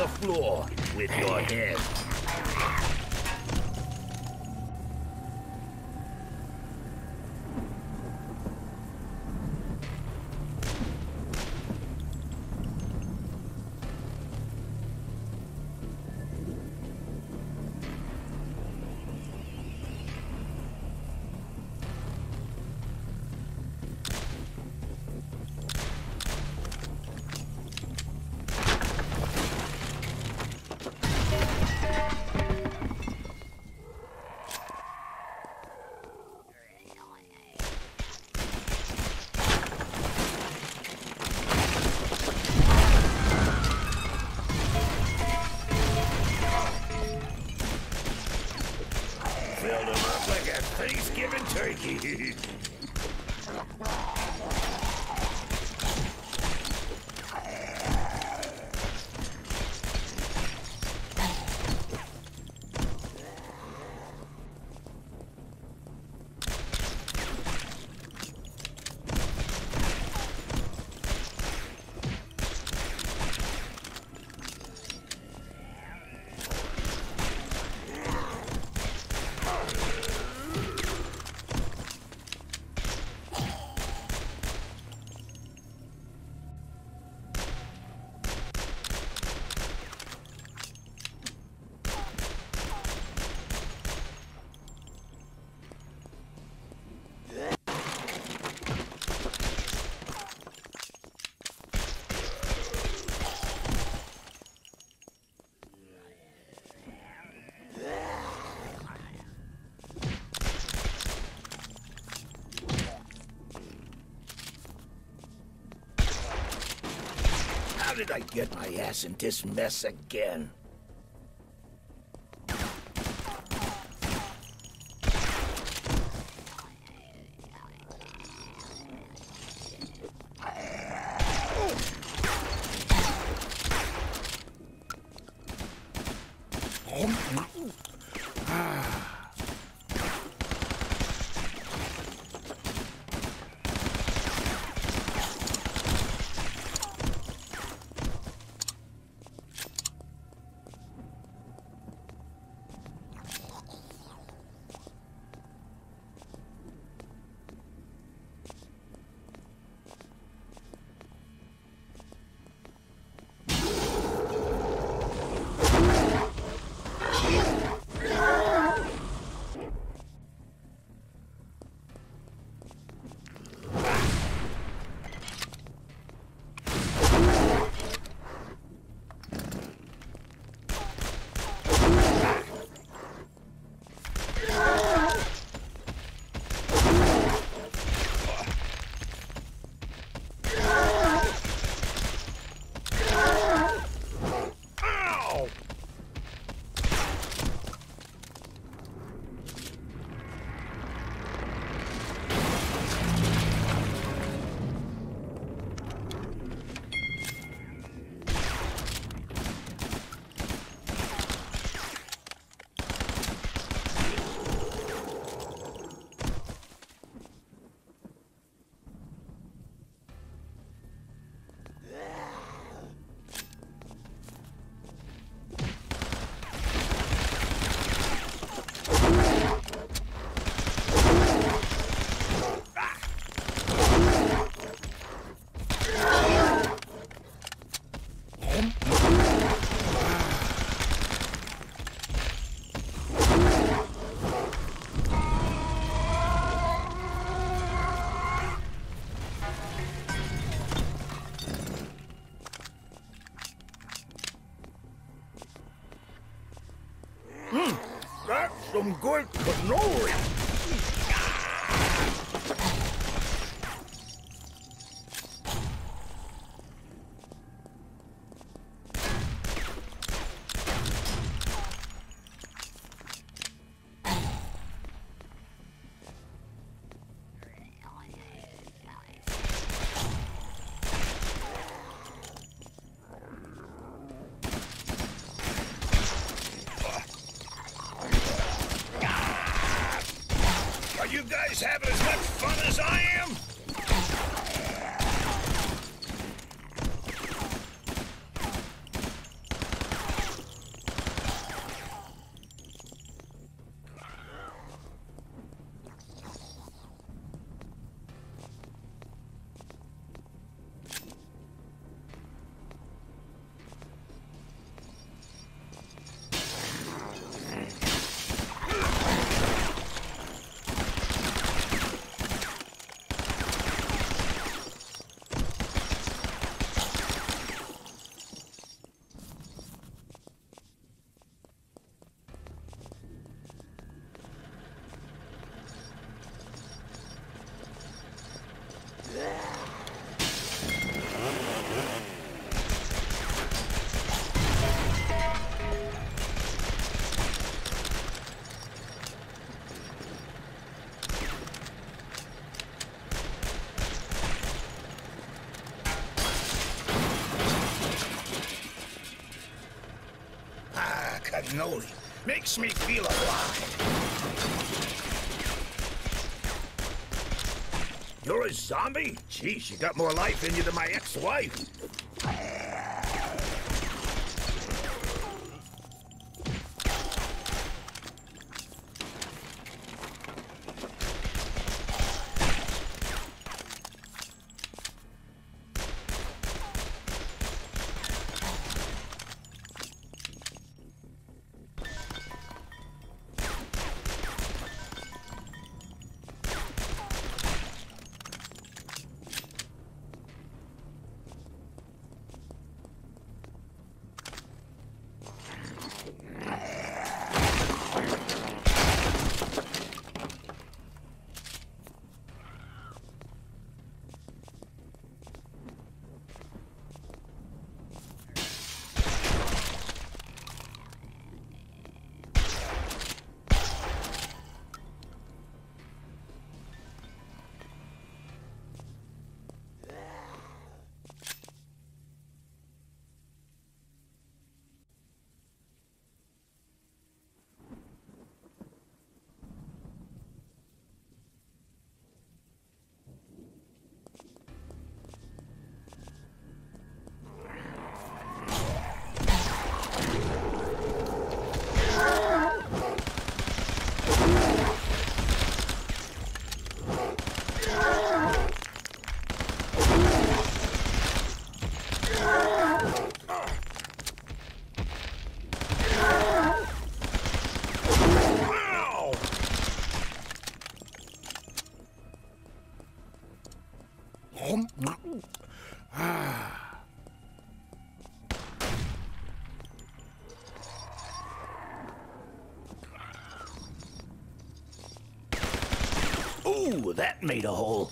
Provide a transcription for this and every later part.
the floor with your head. Build them up like a Thanksgiving turkey. How did I get my ass in this mess again? Some good cannoli. You guys having as much fun as I am? cannoli. Makes me feel alive. You're a zombie? Jeez, you got more life in you than my ex-wife. Ooh, that made a hole.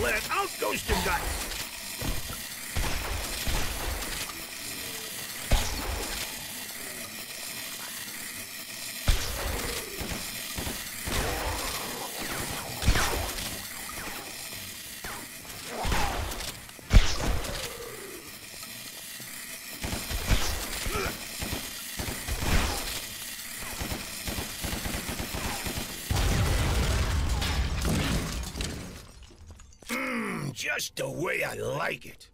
Lead, out goes the guy. Just the way I like it.